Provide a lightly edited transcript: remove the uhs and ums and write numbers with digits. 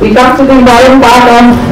We come to the important part of